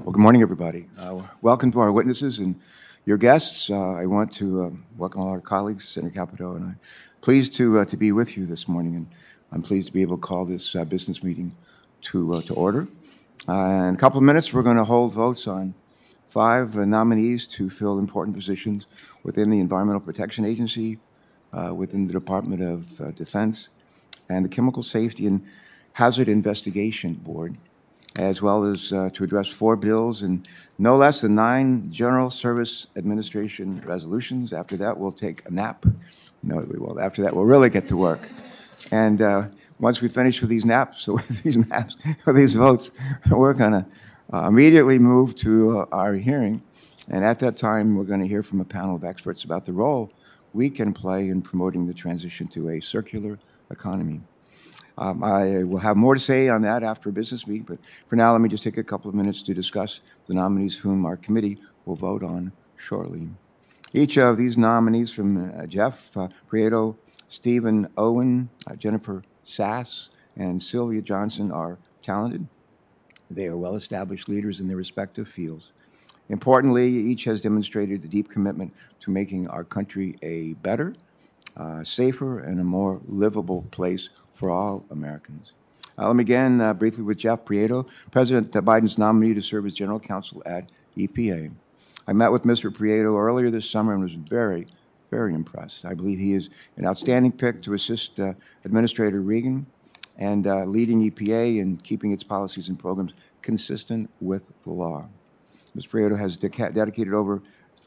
Well, good morning, everybody. Welcome to our witnesses and your guests. I want to welcome all our colleagues, Senator Capito, and I'm pleased to be with you this morning, and I'm pleased to be able to call this business meeting to order. In a couple of minutes, we're going to hold votes on 5 nominees to fill important positions within the Environmental Protection Agency, within the Department of Defense, and the Chemical Safety and Hazard Investigation Board, as well as to address 4 bills and no less than 9 General Service Administration resolutions. After that, we'll take a nap. No, we won't. After that, we'll really get to work. And once we finish with these naps, with these votes, we're going to immediately move to our hearing. And at that time, we're going to hear from a panel of experts about the role we can play in promoting the transition to a circular economy. I will have more to say on that after a business meeting, but for now, let me just take a couple of minutes to discuss the nominees whom our committee will vote on shortly. Each of these nominees, from Jeff Prieto, Stephen Owens, Jennifer Sass, and Sylvia Johnson, are talented. They are well-established leaders in their respective fields. Importantly, each has demonstrated a deep commitment to making our country a better, safer, and a more livable place for all Americans. Let me begin briefly with Jeff Prieto, President Biden's nominee to serve as General Counsel at EPA. I met with Mr. Prieto earlier this summer and was very, very impressed. I believe he is an outstanding pick to assist Administrator Regan and leading EPA in keeping its policies and programs consistent with the law. Mr. Prieto has dedicated over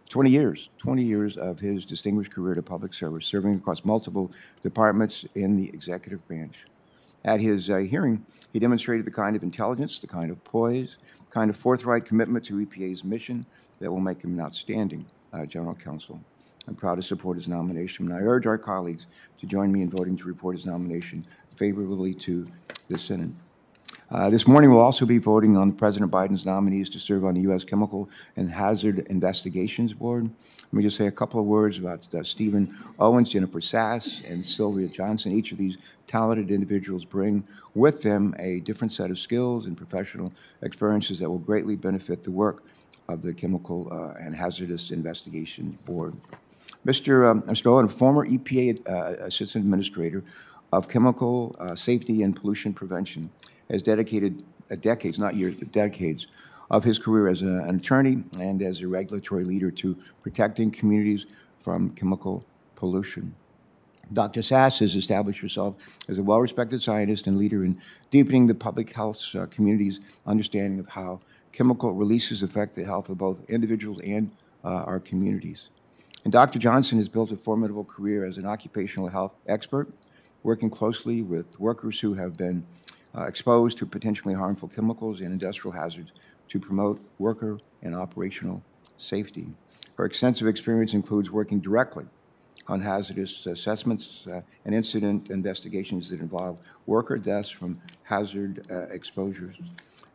20 years of his distinguished career to public service, serving across multiple departments in the executive branch. At his hearing, he demonstrated the kind of intelligence, the kind of poise, the kind of forthright commitment to EPA's mission that will make him an outstanding general counsel. I'm proud to support his nomination, and I urge our colleagues to join me in voting to report his nomination favorably to the Senate. This morning, we'll also be voting on President Biden's nominees to serve on the U.S. Chemical and Hazard Investigations Board. Let me just say a couple of words about Stephen Owens, Jennifer Sass, and Sylvia Johnson. Each of these talented individuals bring with them a different set of skills and professional experiences that will greatly benefit the work of the Chemical and Hazardous Investigations Board. Mr. Owens, former EPA Assistant Administrator of Chemical Safety and Pollution Prevention, has dedicated decades, not years, but decades of his career as an attorney and as a regulatory leader to protecting communities from chemical pollution. Dr. Sass has established herself as a well-respected scientist and leader in deepening the public health community's understanding of how chemical releases affect the health of both individuals and our communities. And Dr. Johnson has built a formidable career as an occupational health expert, working closely with workers who have been exposed to potentially harmful chemicals and industrial hazards to promote worker and operational safety. Her extensive experience includes working directly on hazardous assessments and incident investigations that involve worker deaths from hazard exposures.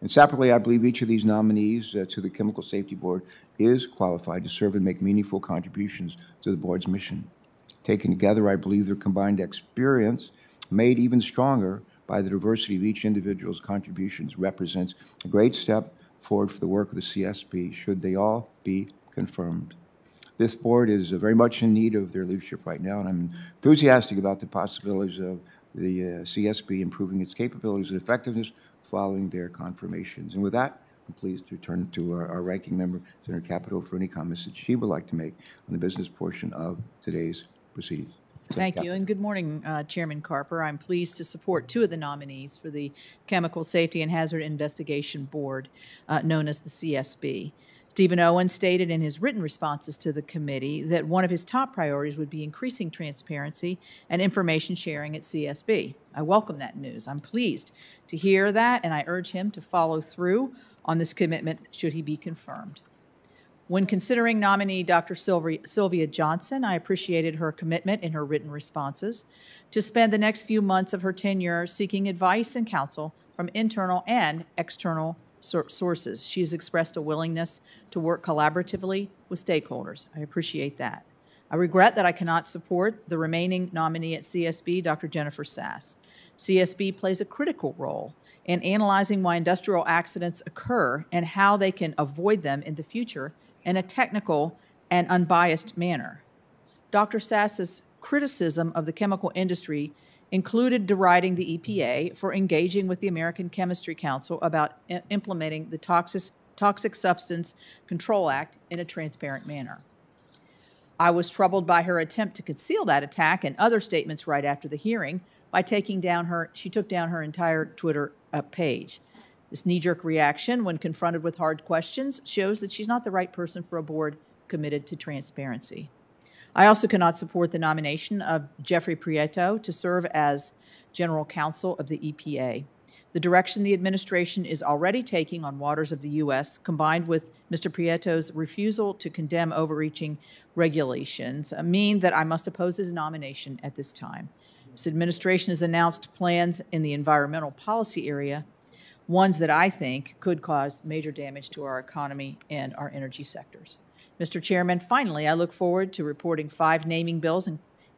And separately, I believe each of these nominees to the Chemical Safety Board is qualified to serve and make meaningful contributions to the board's mission. Taken together, I believe their combined experience, made even stronger by the diversity of each individual's contributions, represents a great step forward for the work of the CSB, should they all be confirmed. This board is very much in need of their leadership right now, and I'm enthusiastic about the possibilities of the CSB improving its capabilities and effectiveness following their confirmations. And with that, I'm pleased to turn to our ranking member, Senator Capito, for any comments that she would like to make on the business portion of today's proceedings. Thank you, and good morning, Chairman Carper. I'm pleased to support 2 of the nominees for the Chemical Safety and Hazard Investigation Board, known as the CSB. Stephen Owens stated in his written responses to the committee that one of his top priorities would be increasing transparency and information sharing at CSB. I welcome that news. I'm pleased to hear that, and I urge him to follow through on this commitment should he be confirmed. When considering nominee Dr. Sylvia Johnson, I appreciated her commitment in her written responses to spend the next few months of her tenure seeking advice and counsel from internal and external sources. She has expressed a willingness to work collaboratively with stakeholders. I appreciate that. I regret that I cannot support the remaining nominee at CSB, Dr. Jennifer Sass. CSB plays a critical role in analyzing why industrial accidents occur and how they can avoid them in the future in a technical and unbiased manner. Dr. Sass's criticism of the chemical industry included deriding the EPA for engaging with the American Chemistry Council about implementing the Toxic Substance Control Act in a transparent manner. I was troubled by her attempt to conceal that attack and other statements right after the hearing by taking down her entire Twitter page. This knee-jerk reaction, when confronted with hard questions, shows that she's not the right person for a board committed to transparency. I also cannot support the nomination of Jeffrey Prieto to serve as General Counsel of the EPA. The direction the administration is already taking on waters of the U.S., combined with Mr. Prieto's refusal to condemn overreaching regulations, mean that I must oppose his nomination at this time. This administration has announced plans in the environmental policy area, ones that I think could cause major damage to our economy and our energy sectors. Mr. Chairman, finally, I look forward to reporting 5 naming bills,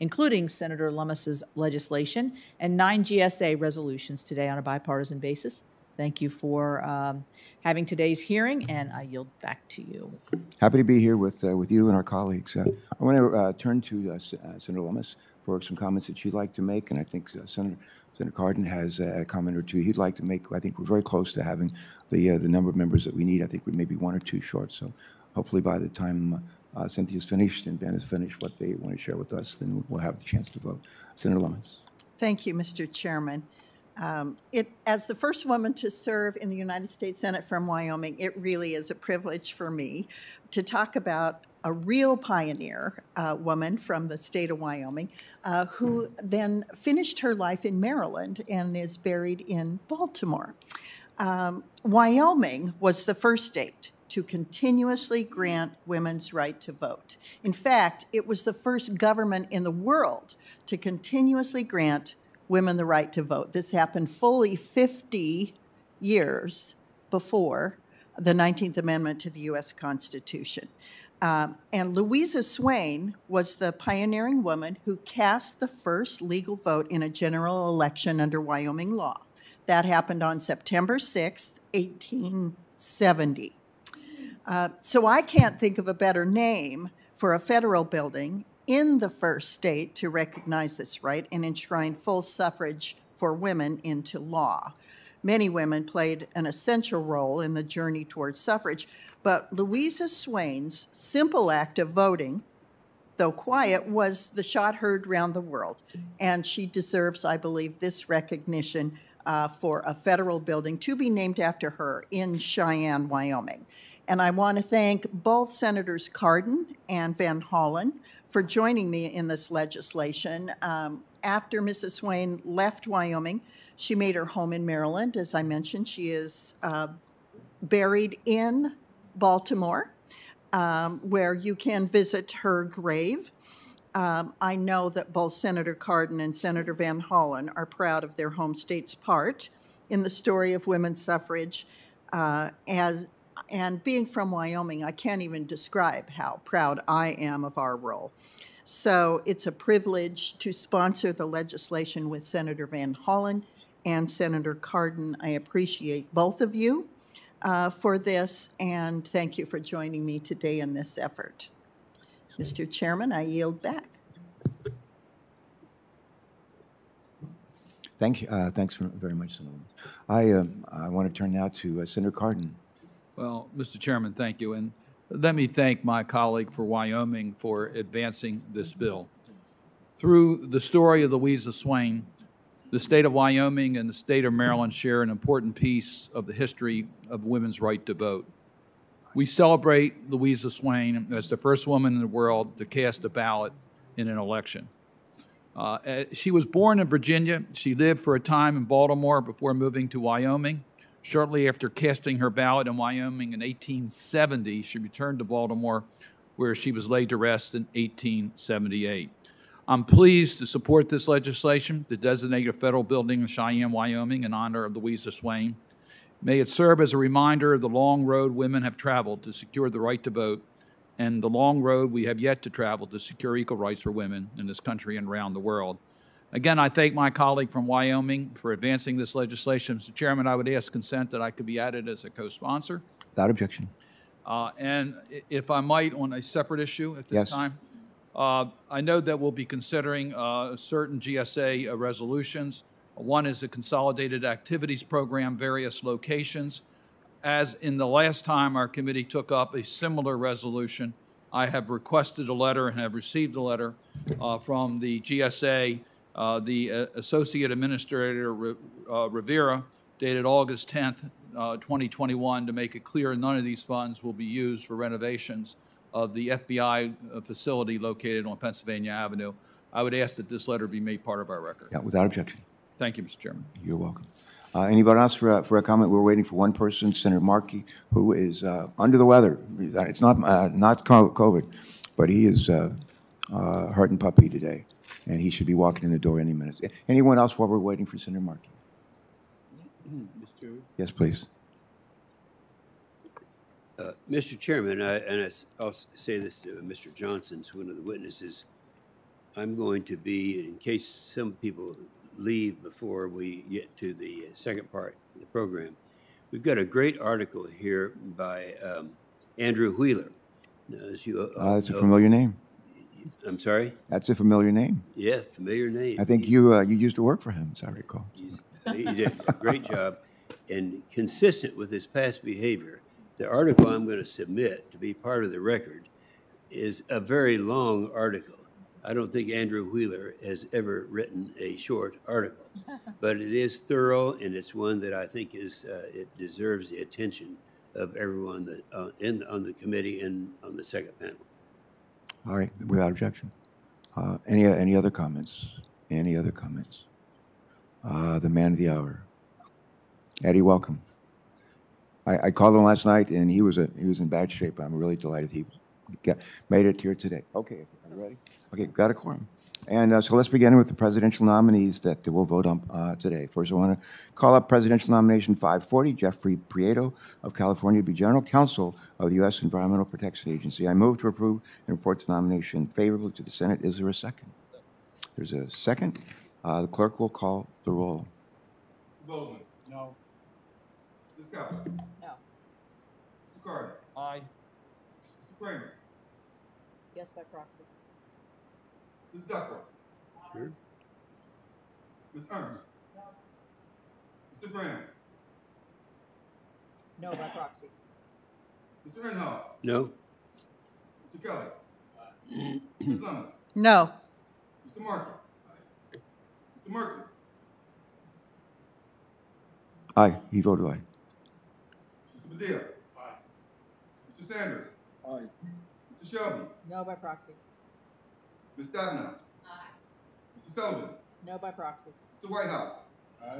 including Senator Lummis' legislation and 9 GSA resolutions today on a bipartisan basis. Thank you for having today's hearing, and I yield back to you. Happy to be here with you and our colleagues. I want to turn to Senator Lummis for some comments that she'd like to make, and I think Senator Cardin has a comment or two he'd like to make. I think we're very close to having the number of members that we need. I think we may be 1 or 2 short, so hopefully by the time Cynthia's finished and Ben has finished what they want to share with us, then we'll have the chance to vote. Senator Lummis. Thank you, Mr. Chairman. As the first woman to serve in the United States Senate from Wyoming, it really is a privilege for me to talk about a real pioneer woman from the state of Wyoming who then finished her life in Maryland and is buried in Baltimore. Wyoming was the first state to continuously grant women's right to vote. In fact, it was the first government in the world to continuously grant women the right to vote. This happened fully 50 years before the 19th Amendment to the U.S. Constitution. And Louisa Swain was the pioneering woman who cast the first legal vote in a general election under Wyoming law. That happened on September 6th, 1870. So I can't think of a better name for a federal building in the first state to recognize this right and enshrine full suffrage for women into law. Many women played an essential role in the journey towards suffrage, but Louisa Swain's simple act of voting, though quiet, was the shot heard round the world, and she deserves, I believe, this recognition for a federal building to be named after her in Cheyenne, Wyoming. And I want to thank both Senators Cardin and Van Hollen for joining me in this legislation. After Mrs. Swain left Wyoming, she made her home in Maryland. As I mentioned, she is buried in Baltimore, where you can visit her grave. I know that both Senator Cardin and Senator Van Hollen are proud of their home state's part in the story of women's suffrage. And being from Wyoming, I can't even describe how proud I am of our role. So it's a privilege to sponsor the legislation with Senator Van Hollen and Senator Cardin. I appreciate both of you for this, and thank you for joining me today in this effort. Mr. Chairman, I yield back. Thank you. Thanks very much, Senator. I want to turn now to Senator Cardin. Well, Mr. Chairman, thank you. And let me thank my colleague for Wyoming for advancing this bill. Through the story of Louisa Swain, the state of Wyoming and the state of Maryland share an important piece of the history of women's right to vote. We celebrate Louisa Swain as the first woman in the world to cast a ballot in an election. She was born in Virginia. She lived for a time in Baltimore before moving to Wyoming. Shortly after casting her ballot in Wyoming in 1870, she returned to Baltimore, where she was laid to rest in 1878. I'm pleased to support this legislation to designate a federal building in Cheyenne, Wyoming in honor of Louisa Swain. May it serve as a reminder of the long road women have traveled to secure the right to vote and the long road we have yet to travel to secure equal rights for women in this country and around the world. Again, I thank my colleague from Wyoming for advancing this legislation. Mr. Chairman, I would ask consent that I could be added as a co-sponsor. Without objection. And if I might, on a separate issue at this time, I know that we'll be considering certain GSA resolutions. One is a consolidated activities program, various locations. As in the last time our committee took up a similar resolution, I have requested a letter and have received a letter from the GSA. The Associate Administrator Rivera, dated August 10th, 2021, to make it clear none of these funds will be used for renovations of the FBI facility located on Pennsylvania Avenue. I would ask that this letter be made part of our record. Yeah, without objection. Thank you, Mr. Chairman. You're welcome. Anybody else for a comment? We're waiting for one person, Senator Markey, who is under the weather. It's not COVID, but he is heart and puppy today. And he should be walking in the door any minute. Anyone else while we're waiting for Senator Markey? Mr. Chairman? Yes, please. Mr. Chairman, I'll say this to Mr. Johnson, who's one of the witnesses. I'm going to be, in case some people leave before we get to the second part of the program, we've got a great article here by Andrew Wheeler. Now, as you, that's a familiar name. I'm sorry? That's a familiar name. Yeah, familiar name. I think you used to work for him, as I recall. He did a great job. And consistent with his past behavior, the article I'm going to submit to be part of the record is a very long article. I don't think Andrew Wheeler has ever written a short article. But it is thorough, and it's one that I think is it deserves the attention of everyone that, on the committee and on the second panel. All right, without objection. Any other comments? Any other comments? The man of the hour, Eddie. Welcome. I called him last night, and he was in bad shape. I'm really delighted he made it here today. Okay, are you ready? Okay, got a quorum, and so let's begin with the presidential nominees that we'll vote on today. First, I want to call up presidential nomination 540, Jeffrey Prieto of California to be General Counsel of the U.S. Environmental Protection Agency. I move to approve and report the nomination favorably to the Senate. Is there a second? There's a second. The clerk will call the roll. Bowman. No. Ms. Kaplan. No. Ms. Carter. Aye. Mr. Kramer. Yes, by proxy. Ms. Duckworth. Sure. Ms. Ernst. No. Mr. Brown. No, by proxy. Mr. Renhoff. No. Mr. Kelly. Ms. Lummis. No. Mr. Markey. Mr. Murphy. Aye. He voted aye. Mr. Padilla. Aye. Mr. Sanders. Aye. Mr. Shelby. No, by proxy. Ms. Stadnow. Aye. Mr. Sullivan. No, by proxy. Mr. Whitehouse. Aye.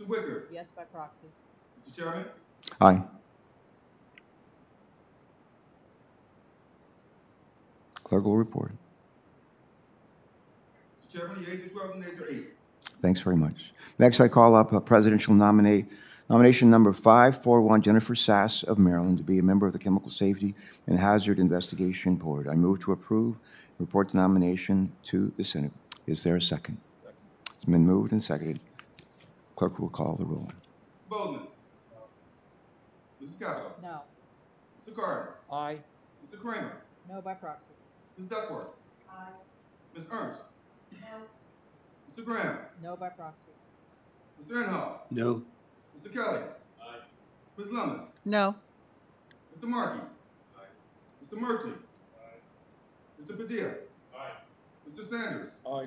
Mr. Wicker. Yes, by proxy. Mr. Chairman. Aye. Clerk will report. Mr. Chairman, yeas are 12 and nays are 8. Thanks very much. Next, I call up a presidential nomination number 541, Jennifer Sass of Maryland, to be a member of the Chemical Safety and Hazard Investigation Board. I move to approve and report the nomination to the Senate. Is there a second? Second. It's been moved and seconded. Clerk will call the roll. Bowman. No. Mrs. Gallo. No. Mr. Carter. Aye. Mr. Kramer. No, by proxy. Ms. Duckworth. Aye. Ms. Ernst. No. Mr. Graham. No, by proxy. Mr. Inhofe. No. Mr. Kelly. Aye. Ms. Lummis. No. Mr. Markey. Aye. Mr. Merkley. Aye. Mr. Padilla. Aye. Mr. Sanders. Aye.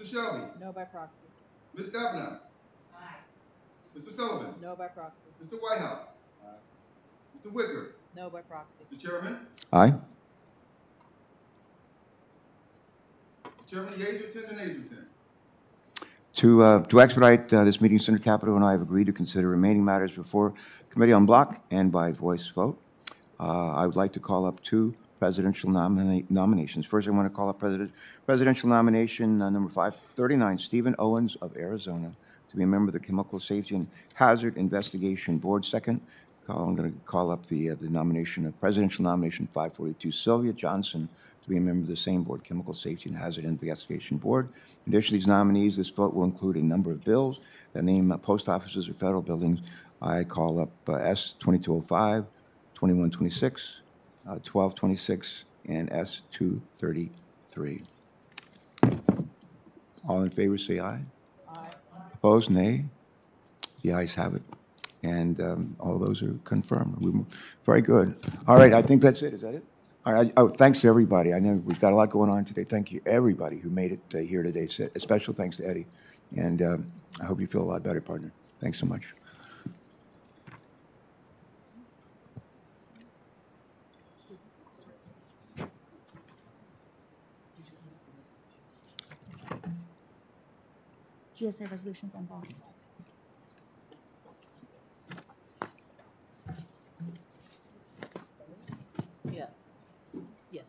Mr. Shelby. No, by proxy. Ms. Stadnow. Aye. Mr. Sullivan. No, by proxy. Mr. Whitehouse. Aye. Mr. Wicker. No, by proxy. Mr. Chairman. Aye. Chairman, yeas are 10 and nays are 10. To expedite this meeting, Senator Capito and I have agreed to consider remaining matters before committee on block and by voice vote. I would like to call up two presidential nominations. First, I want to call up presidential nomination number 539, Stephen Owens of Arizona, to be a member of the Chemical Safety and Hazard Investigation Board. Second, I'm going to call up the nomination, presidential nomination 542, Sylvia Johnson, to be a member of the same board, Chemical Safety and Hazard Investigation Board. In addition to these nominees, this vote will include a number of bills that name post offices or federal buildings. I call up S-2205, 2126, 1226, and S-233. All in favor, say aye. Aye. Opposed, nay. The ayes have it. And all those are confirmed. Very good. All right, I think that's it. Is that it? All right. Thanks to everybody. I know we've got a lot going on today. Thank you, everybody who made it here today. A special thanks to Eddie. And I hope you feel a lot better, partner. Thanks so much. GSA resolutions on bond. Yeah. Yes.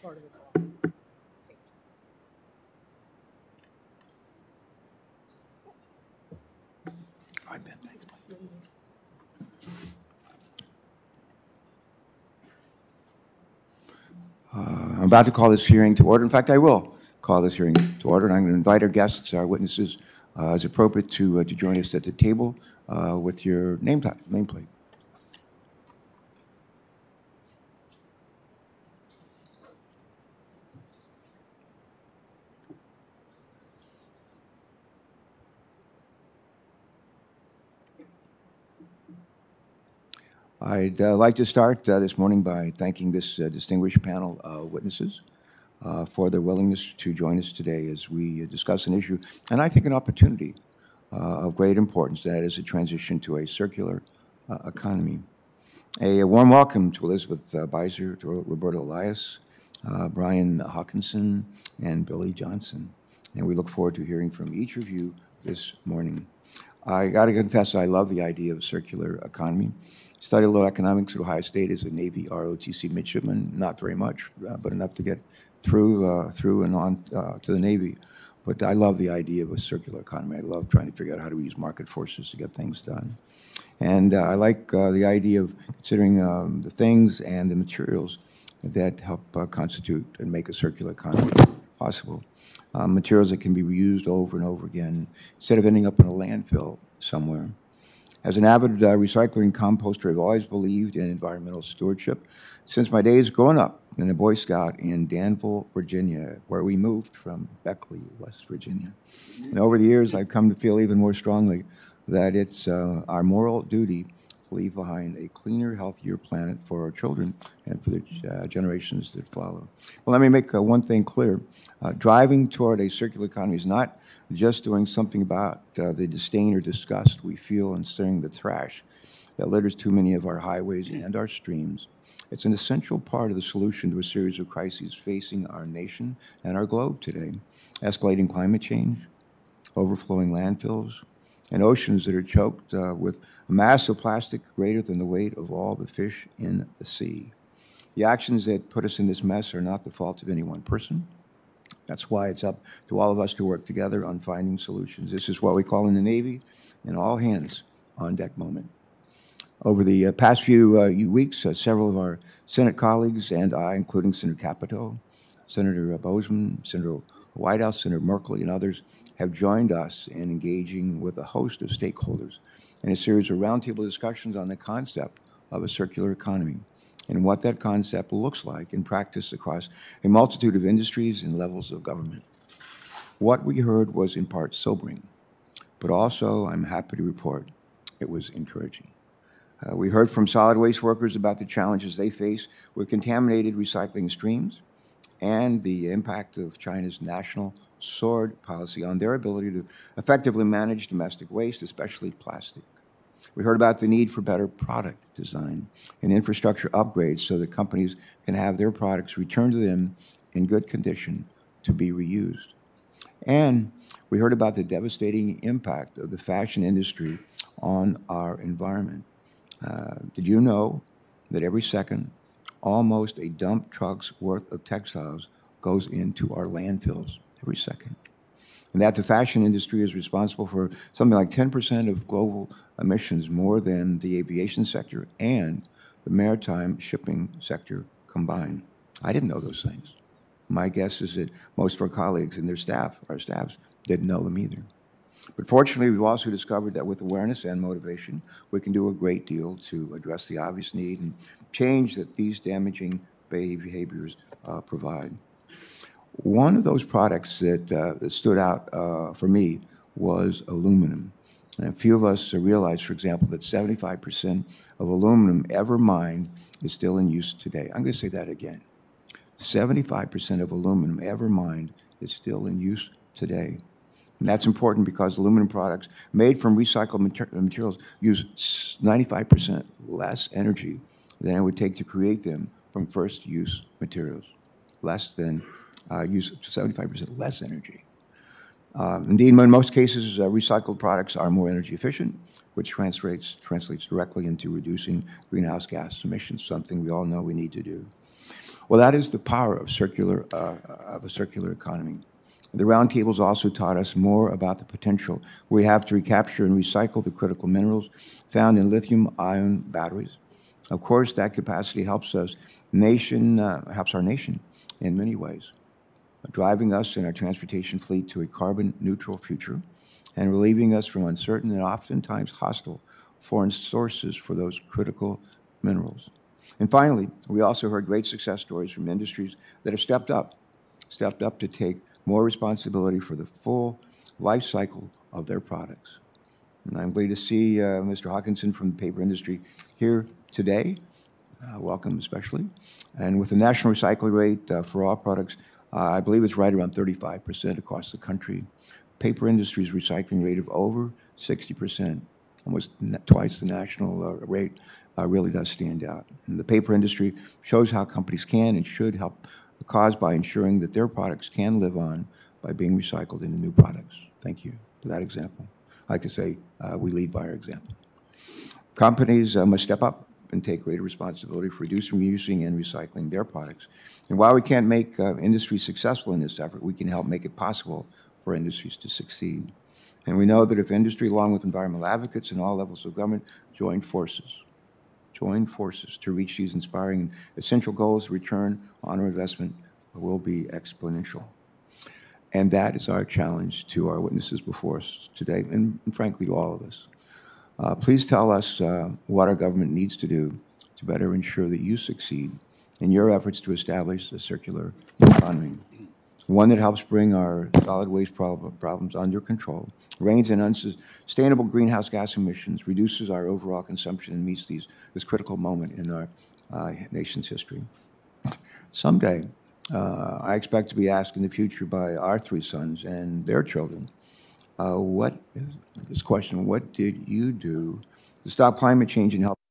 Part of it. I bet. Thanks. I'm about to call this hearing to order. In fact, I will call this hearing to order, and I'm going to invite our guests, our witnesses, as appropriate, to join us at the table with your nameplate. I'd like to start this morning by thanking this distinguished panel of witnesses for their willingness to join us today as we discuss an issue, and I think an opportunity of great importance, that is a transition to a circular economy. A warm welcome to Elizabeth Beiser, to Roberto Elias, Brian Hawkinson, and Billy Johnson. And we look forward to hearing from each of you this morning. I gotta confess, I love the idea of a circular economy. Studied a little economics at Ohio State as a Navy ROTC midshipman, not very much, but enough to get through and on to the Navy. But I love the idea of a circular economy. I love trying to figure out how do we use market forces to get things done. And I like the idea of considering the things and the materials that help constitute and make a circular economy possible. Materials that can be reused over and over again instead of ending up in a landfill somewhere. As an avid recycler and composter, I've always believed in environmental stewardship since my days growing up in a Boy Scout in Danville, Virginia, where we moved from Beckley, West Virginia. And over the years, I've come to feel even more strongly that it's our moral duty to leave behind a cleaner, healthier planet for our children and for the generations that follow. Well, let me make one thing clear. Driving toward a circular economy is not just doing something about the disdain or disgust we feel in stirring the trash that litters too many of our highways and our streams. It's an essential part of the solution to a series of crises facing our nation and our globe today. Escalating climate change, overflowing landfills, and oceans that are choked with a mass of plastic greater than the weight of all the fish in the sea. The actions that put us in this mess are not the fault of any one person. That's why it's up to all of us to work together on finding solutions. This is what we call in the Navy an all-hands-on-deck moment. Over the past few weeks, several of our Senate colleagues and I, including Senator Capito, Senator Bozeman, Senator Whitehouse, Senator Merkley, and others, have joined us in engaging with a host of stakeholders in a series of roundtable discussions on the concept of a circular economy and what that concept looks like in practice across a multitude of industries and levels of government. What we heard was in part sobering, but also, I'm happy to report, it was encouraging. We heard from solid waste workers about the challenges they face with contaminated recycling streams and the impact of China's national sword policy on their ability to effectively manage domestic waste, especially plastic. We heard about the need for better product design and infrastructure upgrades so that companies can have their products returned to them in good condition to be reused. And we heard about the devastating impact of the fashion industry on our environment. Did you know that every second, almost a dump truck's worth of textiles goes into our landfills every second? and that the fashion industry is responsible for something like 10% of global emissions, more than the aviation sector and the maritime shipping sector combined. I didn't know those things. My guess is that most of our colleagues and their staff, our staffs, didn't know them either. But fortunately, we've also discovered that with awareness and motivation, we can do a great deal to address the obvious need and change that these damaging behaviors provide. One of those products that, that stood out for me was aluminum. And a few of us realized, for example, that 75% of aluminum ever mined is still in use today. I'm going to say that again. 75% of aluminum ever mined is still in use today. And that's important because aluminum products made from recycled materials use 95% less energy than it would take to create them from first use materials. Less than, use 75% less energy. Indeed, in most cases, recycled products are more energy efficient, which translates directly into reducing greenhouse gas emissions, something we all know we need to do. Well, that is the power of a circular economy. The roundtables also taught us more about the potential we have to recapture and recycle the critical minerals found in lithium-ion batteries. Of course, that capacity helps us, helps our nation in many ways, driving us and our transportation fleet to a carbon-neutral future and relieving us from uncertain and oftentimes hostile foreign sources for those critical minerals. And finally, we also heard great success stories from industries that have stepped up to take more responsibility for the full life cycle of their products. And I'm glad to see Mr. Hawkinson from the paper industry here today. Welcome especially. And with the national recycling rate for all products, I believe it's right around 35% across the country. Paper industry's recycling rate of over 60%, almost twice the national rate, really does stand out. And the paper industry shows how companies can and should help the cause by ensuring that their products can live on by being recycled into new products. Thank you for that example. Like I say, we lead by our example. Companies must step up and take greater responsibility for reducing, reusing, and recycling their products. And while we can't make industry successful in this effort, we can help make it possible for industries to succeed. And we know that if industry, along with environmental advocates and all levels of government, join forces to reach these inspiring and essential goals, return on our investment will be exponential. And that is our challenge to our witnesses before us today, and frankly to all of us. Please tell us what our government needs to do to better ensure that you succeed in your efforts to establish a circular economy, one that helps bring our solid waste problems under control, reins in unsustainable greenhouse gas emissions, reduces our overall consumption, and meets this critical moment in our nation's history. Someday, I expect to be asked in the future by our three sons and their children, what did you do to stop climate change and help?